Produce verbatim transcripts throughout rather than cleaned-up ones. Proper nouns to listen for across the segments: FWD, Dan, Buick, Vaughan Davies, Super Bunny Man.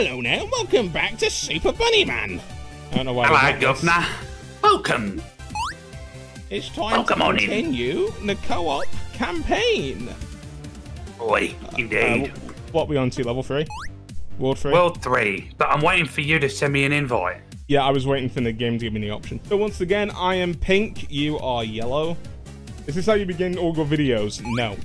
Hello now, welcome back to Super Bunny Man. I don't know why. Hello, Governor. Welcome. It's time welcome to continue the co-op campaign. Boy, indeed. Uh, what are we on to? Level three? World three? World three. But I'm waiting for you to send me an invite. Yeah, I was waiting for the game to give me the option. So once again, I am pink, you are yellow. Is this how you begin all your videos? No.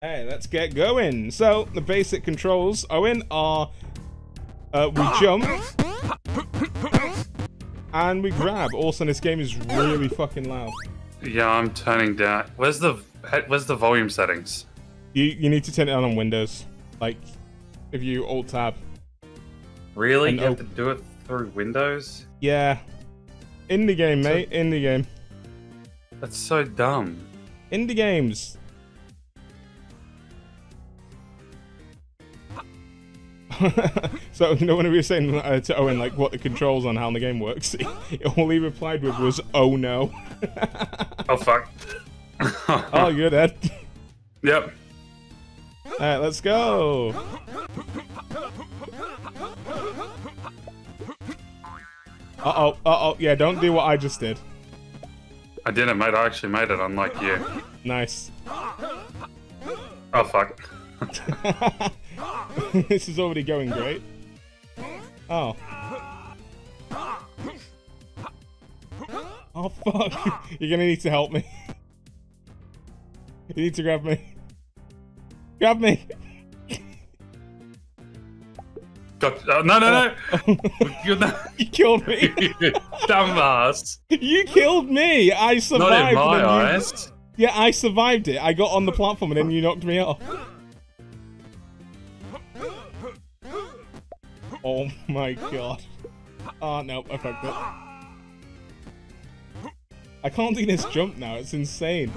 Hey, let's get going. So the basic controls, Owen, are uh, we jump and we grab. Also, this game is really fucking loud. Yeah, I'm turning down. Where's the where's the volume settings? You you need to turn it on on Windows. Like, if you Alt Tab. Really? You have to do it through Windows? Yeah. In the game, mate. In the game. That's so dumb. Indie games. So, you know, when we were saying uh, to Owen, like, what the controls on how the game works, all he replied with was, oh no. Oh, fuck. Oh, good, Ed. Yep. Alright, let's go. Uh-oh, uh-oh. Yeah, don't do what I just did. I didn't, mate. I actually made it, unlike you. Nice. Oh, fuck. This is already going great. Oh. Oh, fuck. You're gonna need to help me. You need to grab me. Grab me! Got, uh, no, no, oh. no! You're not... You killed me! Dumbass! You killed me! I survived! Not in my you... eyes. Yeah, I survived it. I got on the platform and then you knocked me off. Oh my god. Oh no, I fucked it. I can't do this jump now, it's insane.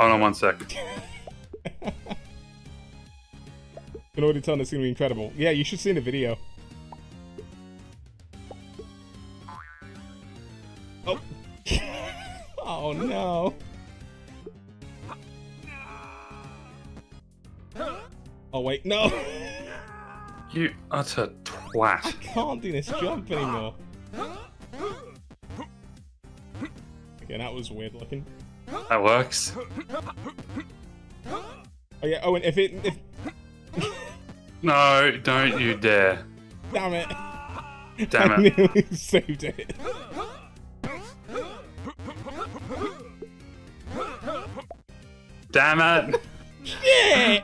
Hold on one sec. I can already tell this is going to be incredible. Yeah, you should see the video. Oh. Oh no. Oh wait, no. You utter twat. I can't do this jump anymore. Okay, that was weird looking. That works. Oh yeah, Owen, if it... If... No, don't you dare. Damn it. Damn I it. I nearly saved it. Damn it. Shit!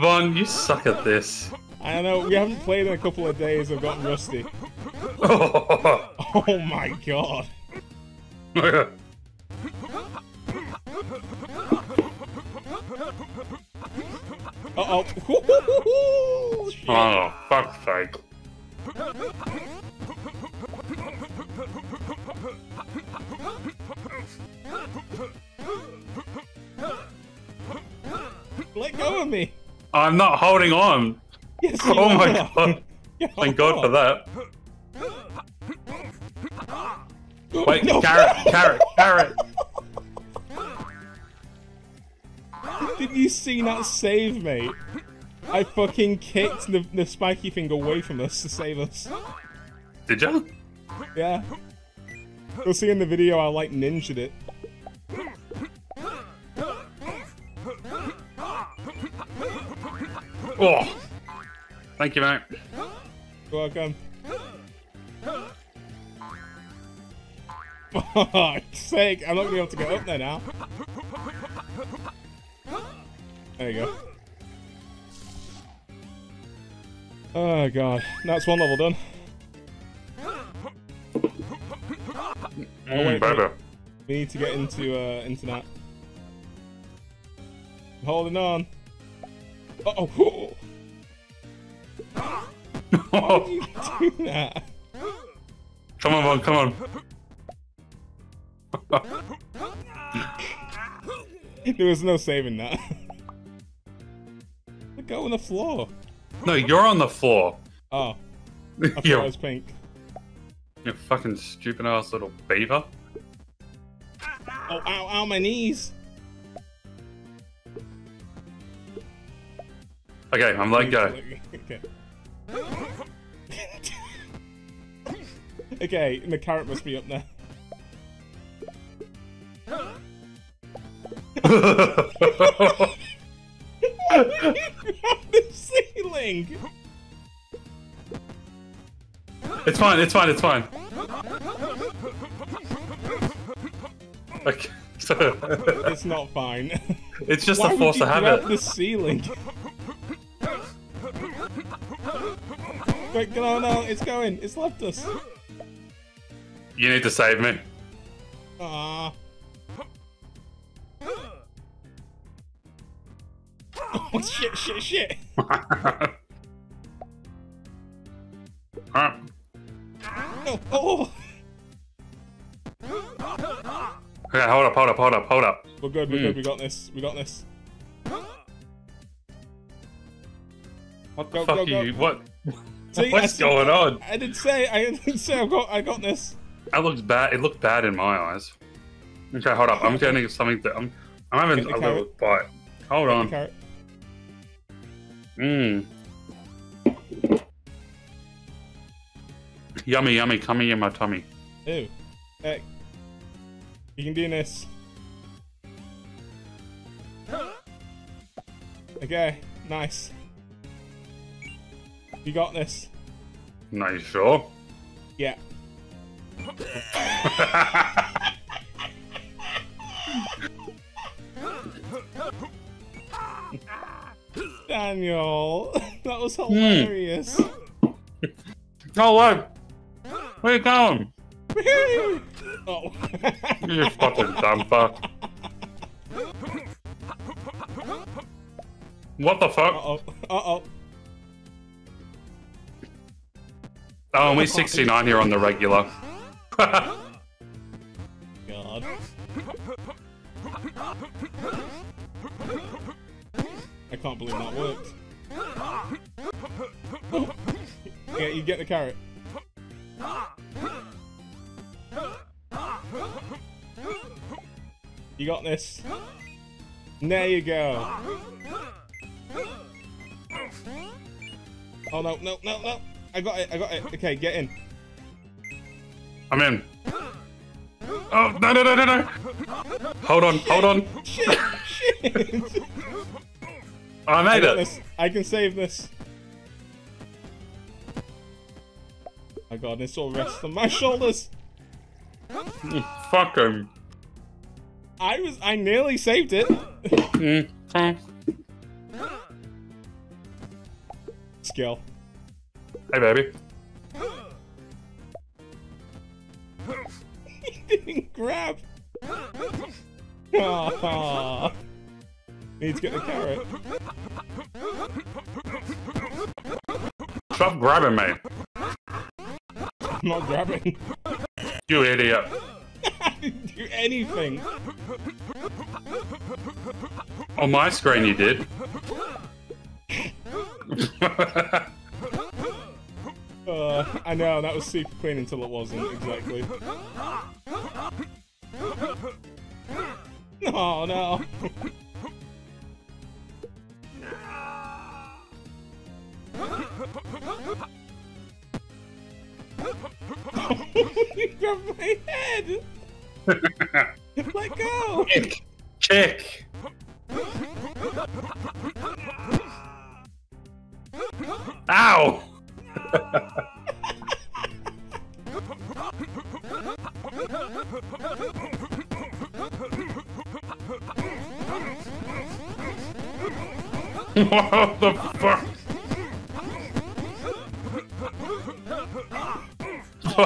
Vaughan, you suck at this. I know, we haven't played in a couple of days, I've gotten rusty. Oh, oh my god. Uh-oh. Oh, oh, fuck's sake. Let go of me. I'm not holding on. Yes, oh are. My god. Thank god for that. Wait, no. Carrot, carrot, carrot. Did you see that save, mate? I fucking kicked the, the spiky thing away from us to save us. Did ya? Yeah. You'll see in the video I, like, ninja'd it. Oh! Thank you, mate. You're welcome. Fuck's sake, I'm not gonna be able to get up there now. There you go. Oh god, that's one level done. Oh, wait, wait. We need to get into uh, into that. I'm holding on. Uh oh. Why did you do that? Come on, Vaughan, come on. There was no saving that. Go on the floor. No, you're on the floor. Oh. I thought I was pink. You fucking stupid ass little beaver. Oh, ow, ow, my knees. Okay, I'm letting go. Okay. Okay, and the carrot must be up there. Why did you grab the ceiling? It's fine, it's fine, it's fine. Okay. It's not fine. It's just a force of habit. Why would you grab the ceiling? Wait, no, no, it's going. It's left us. You need to save me. Ah. Oh, shit, shit, shit. Alright. Oh, oh. Okay, hold up, hold up, hold up, hold up. We're good, we're mm. good, we got this, we got this. What the go, fuck go, are go. you? What? See, What's said, going on? I didn't say, I didn't say I got, I got this. That looks bad, it looked bad in my eyes. Okay, hold up, I'm getting something that I'm, I'm having a carrot. little bite. Hold Get on. Mmm. Yummy, yummy, coming in my tummy. Ew. Hey. You can do this. Okay, nice. You got this. No, you sure? Yeah. Daniel, that was hilarious. Mm. Oh, what? Where are you going? Oh. You fucking dumb fuck. What the fuck? Uh-oh. Uh-oh. Oh, and we're sixty-nine here on the regular. God. I can't believe that worked. Oh. Yeah, you get the carrot. You got this. There you go. Oh no, no, no, no. I got it, I got it. Okay, get in. I'm in. Oh, no, no, no, no, no. Hold on, shit, hold on. Shit, shit. I made I it. This. I can save this. Oh god, this all rests on my shoulders. Fuck him. I was- I nearly saved it! Skill. Hey, baby. He didn't grab! Aww. Need to get the carrot. Stop grabbing me! I'm not grabbing. You idiot. I didn't do anything. On my screen you did. uh, I know, that was super clean until it wasn't, exactly. Oh no. You grabbed my head! Let go! Kick! Kick! Ow! What the fuck? Oh.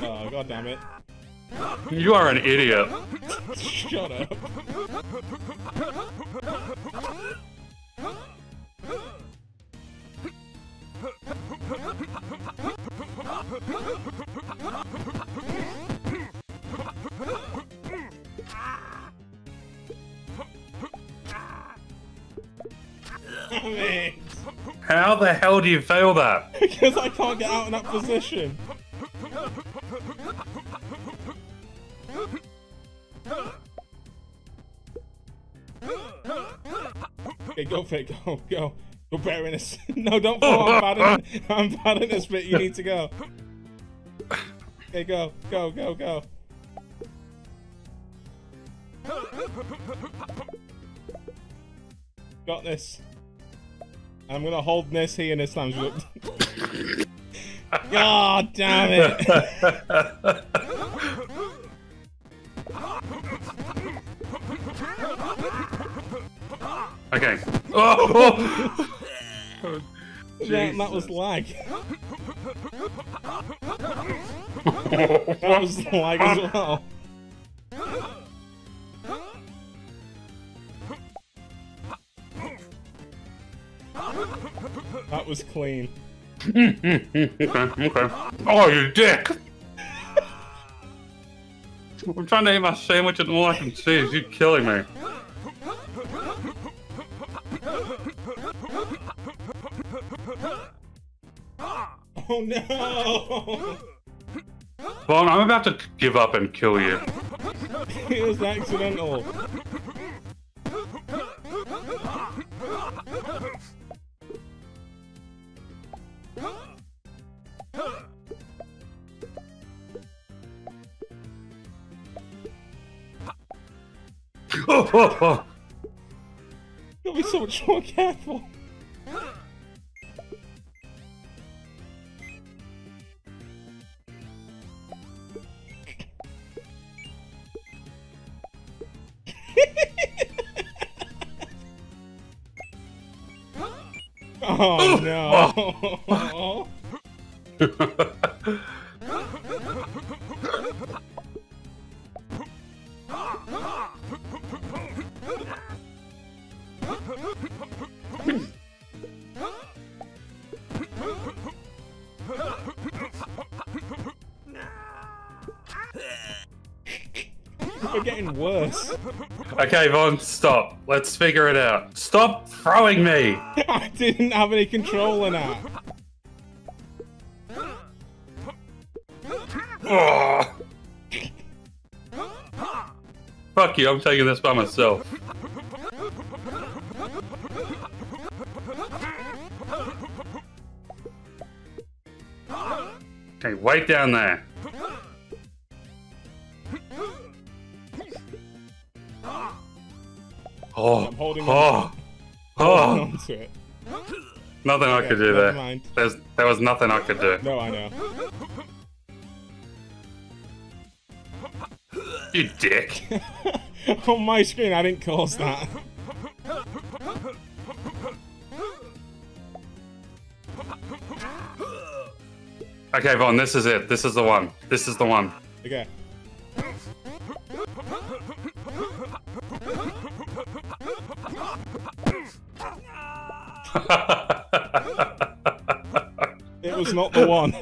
Oh, god damn it. You are an idiot. Shut up. How the hell do you fail that? Because I can't get out in that position. Okay, go Fig. Go, go. Go Baroness. No, don't fall. I'm botting this. I'm botting this bit. You need to go. Okay, go. Go, go, go. Got this. I'm gonna hold this here in this time. God damn it. Okay. Oh! Oh that, that was lag. That was lag as well. That was clean. Okay, okay. Oh, you dick! I'm trying to eat my sandwich and all I can see is you killing me. Oh no! Vaughn, I'm about to give up and kill you. It was accidental. Oh, oh, oh. You'll be so much more careful. Oh no! Oh. We're getting worse. Okay, Vaughn, stop. Let's figure it out. Stop throwing me! I didn't have any control in that. Oh. Fuck you, I'm taking this by myself. Okay, wait down there. Oh, I'm holding oh, on oh, holding on to it. Nothing okay, I could do there. Mind. There's, there was nothing I could do. No, I know. You dick. On my screen, I didn't cause that. Okay, Vaughn, this is it. This is the one. This is the one. Okay. It was not the one.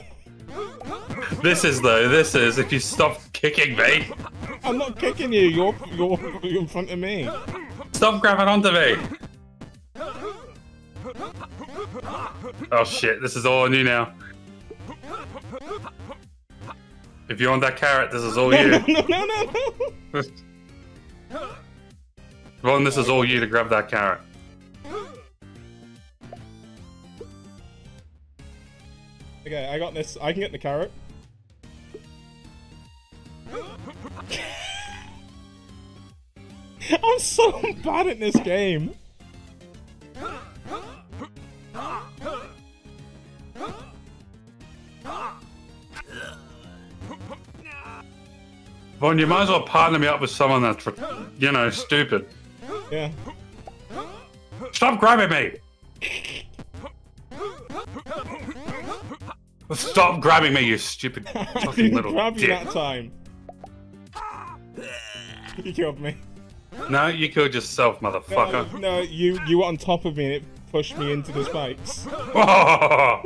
This is though. This is if you stop kicking me. I'm not kicking you. You're you're, you're in front of me. Stop grabbing onto me. Oh shit! This is all on you now. If you want that carrot, this is all you. No, no, no, no. no. Vaughn, this is all you to grab that carrot. Okay, I got this. I can get the carrot. I'm so bad at this game. Vaughn, you might as well partner me up with someone that's, you know, stupid. Yeah. Stop grabbing me! Stop grabbing me, you stupid fucking little grab dick. You that time. You killed me. No, you killed yourself, motherfucker. No, no, you you were on top of me and it pushed me into the spikes. Oh!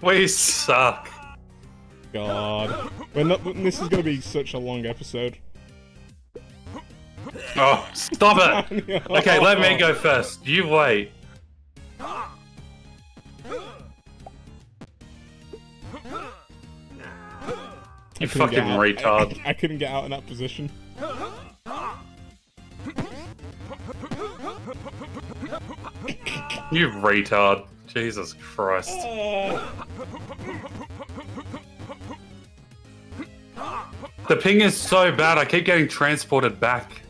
We suck. God. We're not, this is going to be such a long episode. Oh, stop it! Okay, let me go first. You wait. You fucking retard. I, I, I couldn't get out in that position. You retard. Jesus Christ. Uh... The ping is so bad, I keep getting transported back.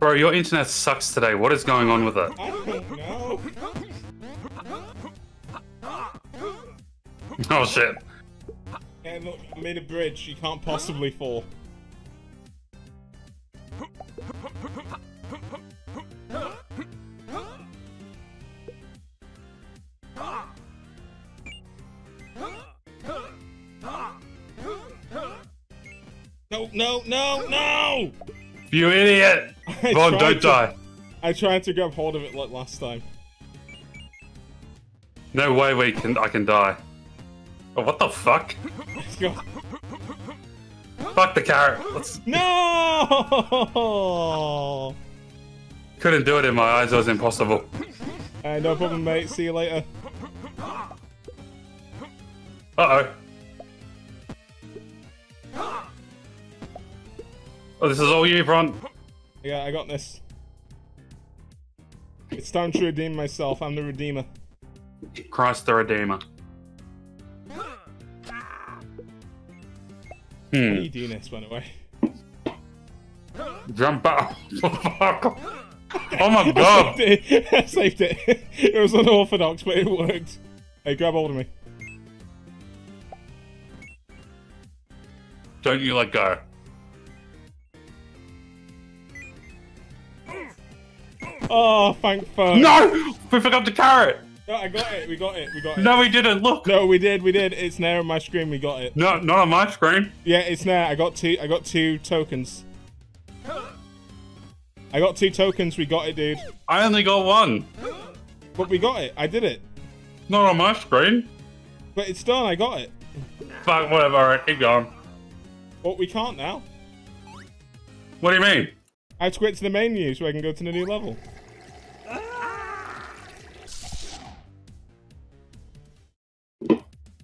Bro, your internet sucks today. What is going on with it? I don't know. Oh shit. And look, I made a bridge. She can't possibly fall. No, no, no, no! You idiot! Vaughan, don't to, die. I tried to grab hold of it like last time. No way we can. I can die. Oh, what the fuck? Let's go. Fuck the carrot. Let's... No! Couldn't do it in my eyes. It was impossible. Uh, no problem, mate. See you later. Uh-oh. Oh, this is all you, Bron. Yeah, I got this. It's time to redeem myself. I'm the redeemer. Christ the redeemer. Hmm. How are you doing this, by the way? Jump out. Oh my god. I saved it. I saved it. It was unorthodox, but it worked. Hey, grab hold of me. Don't you let go. Oh, thank fuck. No! We forgot the carrot! No, I got it, we got it, we got it. No, we didn't, look! No, we did, we did. It's there on my screen, we got it. No, not on my screen. Yeah, it's there. I got two I got two tokens. I got two tokens, we got it, dude. I only got one. But we got it, I did it. Not on my screen. But it's done, I got it. Fuck, whatever, alright, keep going. But we can't now. What do you mean? I have to quit to the main menu so I can go to the new level.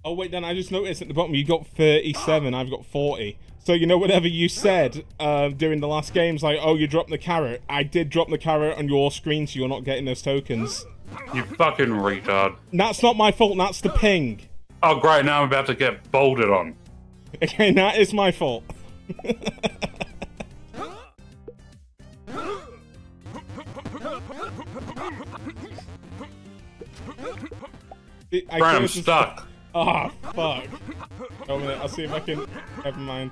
Oh wait, Dan, I just noticed at the bottom you got thirty-seven, I've got forty. So you know whatever you said uh, during the last games, like, oh, you dropped the carrot. I did drop the carrot on your screen, so you're not getting those tokens. You fucking retard. That's not my fault, that's the ping. Oh great, now I'm about to get bolted on. Okay, that is my fault. I Brian, I'm stuck. Ah, oh, fuck. Oh, minute, I'll see if I can... Never mind.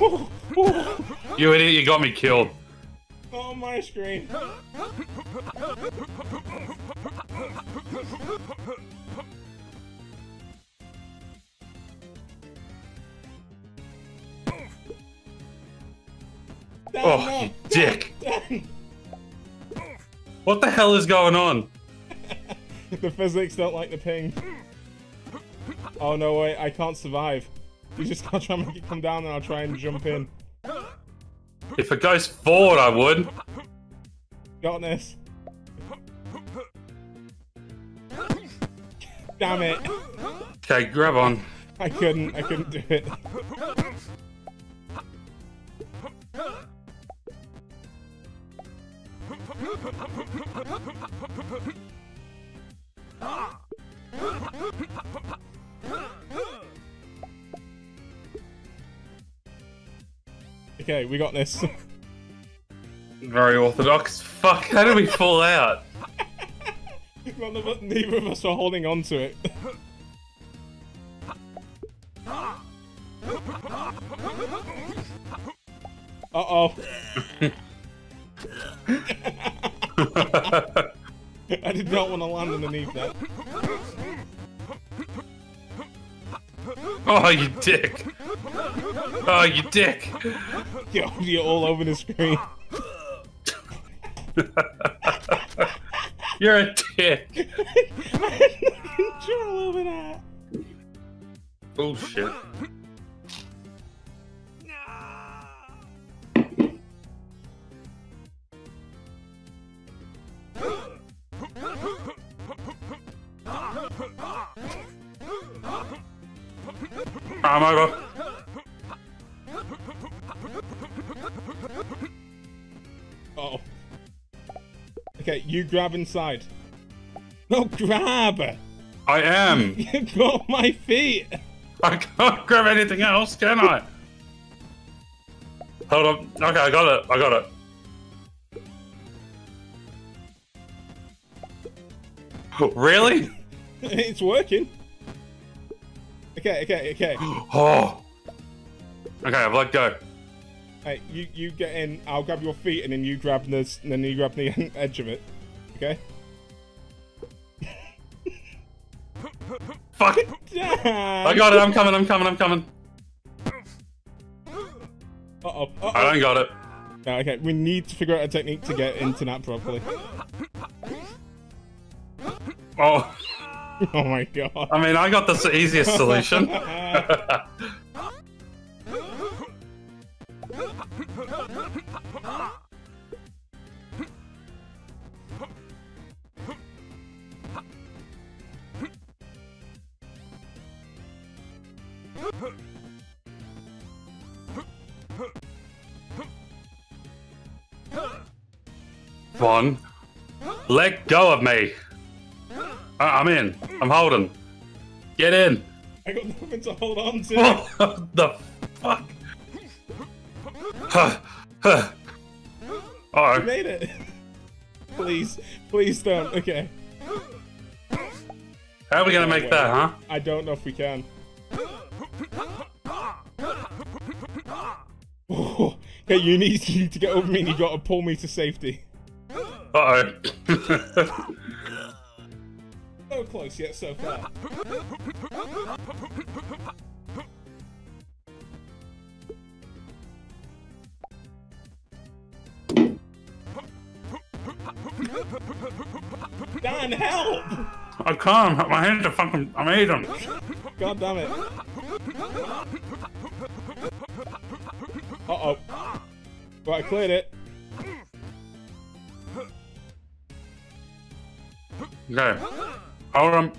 Ooh, ooh. You idiot, you got me killed. On my screen. Damn, oh, no. You dick. Damn. What the hell is going on? The physics don't like the ping. Oh, no way. I can't survive. You just gotta try and make it come down, and I'll try and jump in. If it goes forward, I would. Got this. Damn it. Okay, grab on. I couldn't. I couldn't do it. Okay, we got this. Very orthodox. Fuck, how did we fall out? Well, neither of us were holding on to it. Uh-oh. I did not want to land underneath that. Oh, you dick. Oh, you dick. Yo, you're all over the screen. You're a dick. I had no control over that. Bullshit. I'm over. Uh-oh. Okay, you grab inside. No, grab! I am! You got my feet! I can't grab anything else, can I? Hold on. Okay, I got it. I got it. Really? It's working. Okay, okay, okay. Oh. Okay, I've let go. Hey, you you get in. I'll grab your feet, and then you grab this, and then you grab the edge of it. Okay. Fuck it! Damn. I got it. I'm coming. I'm coming. I'm coming. Uh oh. Uh-oh. I don't got it. No, okay, we need to figure out a technique to get into that properly. Oh. Oh my god. I mean, I got the easiest solution. Vaughan, let go of me. I'm in. I'm holding. Get in. I got nothing to hold on to. What the fuck? Huh. Huh. Oh. You made it. Please. Please don't. Okay. How are we going to make that, huh? I don't know if we can. Oh. Okay, you need, you need to get over me and you got to pull me to safety. Uh-oh. So close yet so far. Dan, help! I can't. My hands are fucking. I'm eating. God damn it! Uh oh. Well, I cleared it. Okay. Hold on.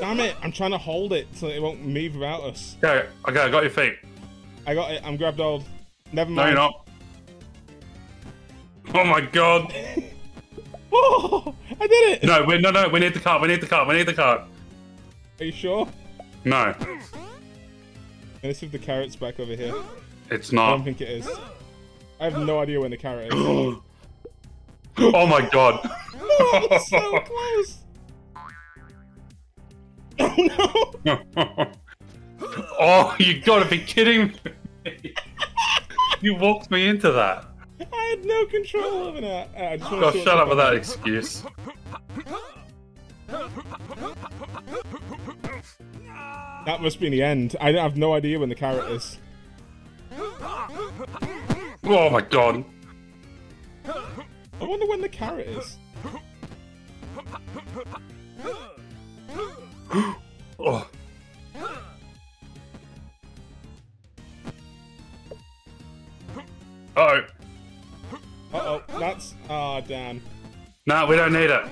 Damn it, I'm trying to hold it so it won't move without us. Okay, okay, I got your feet. I got it, I'm grabbed hold. Never mind. No, you're not. Oh my god. Oh, I did it! No, we, no, no, we need the cart, we need the cart, we need the cart. Are you sure? No. Let's move the carrot's back over here. It's not. I don't think it is. I have no idea when the carrot is. Oh my god. Oh, no, so close. Oh no! Oh, you gotta be kidding me! You walked me into that. I had no control over that. I just want God, to shut up with that excuse. That must be the end. I have no idea when the carrot is. Oh my god! I wonder when the carrot is. Oh. Uh-oh. Uh-oh, that's... Ah, oh, damn. Nah, we don't need it.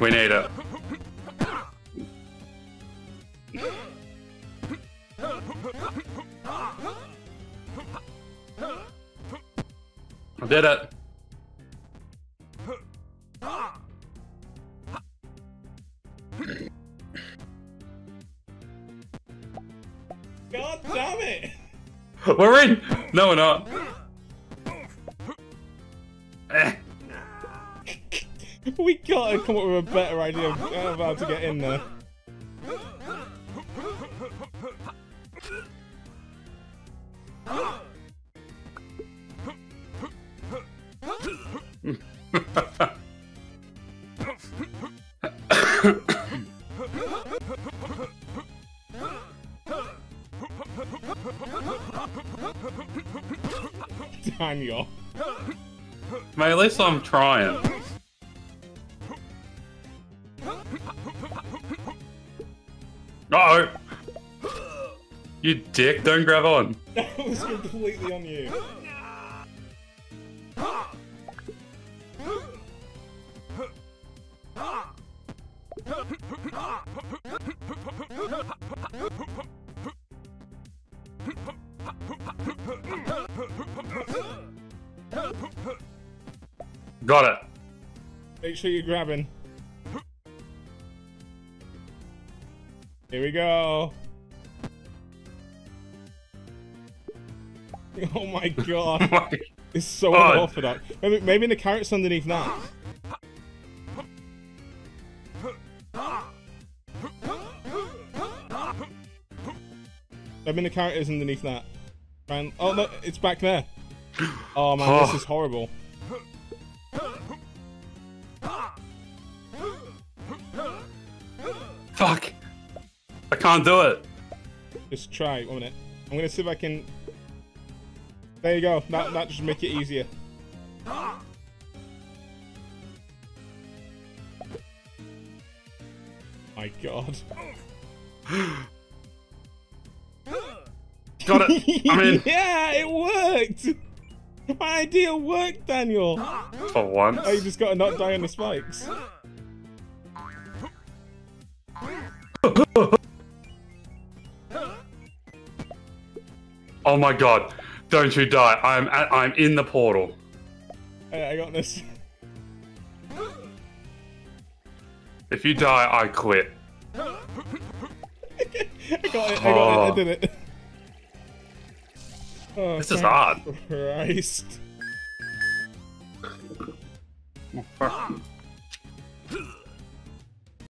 We need it. I did it. God damn it! We're in! No, we're not. We gotta come up with a better idea of how to get in there. Daniel. Mate, at least I'm trying. Uh-oh! You dick, don't grab on. That was completely on you. Got it. Make sure you're grabbing. Here we go. Oh my god. It's so unorthodox. Maybe, maybe the carrot's underneath that. Maybe the carrot is underneath that. And, oh no, it's back there. Oh man, oh. This is horrible. Fuck. I can't do it. Just try, one minute. I'm gonna see if I can... There you go, that, that just make it easier. My god. Got it, I'm in. Yeah, it worked! My idea worked, Daniel! For once. Oh, you just gotta not die on the spikes. Oh my god. Don't you die! I'm at, I'm in the portal. Hey, I got this. If you die, I quit. I got it! I got oh. it! I did it! Oh, this is hard. Christ.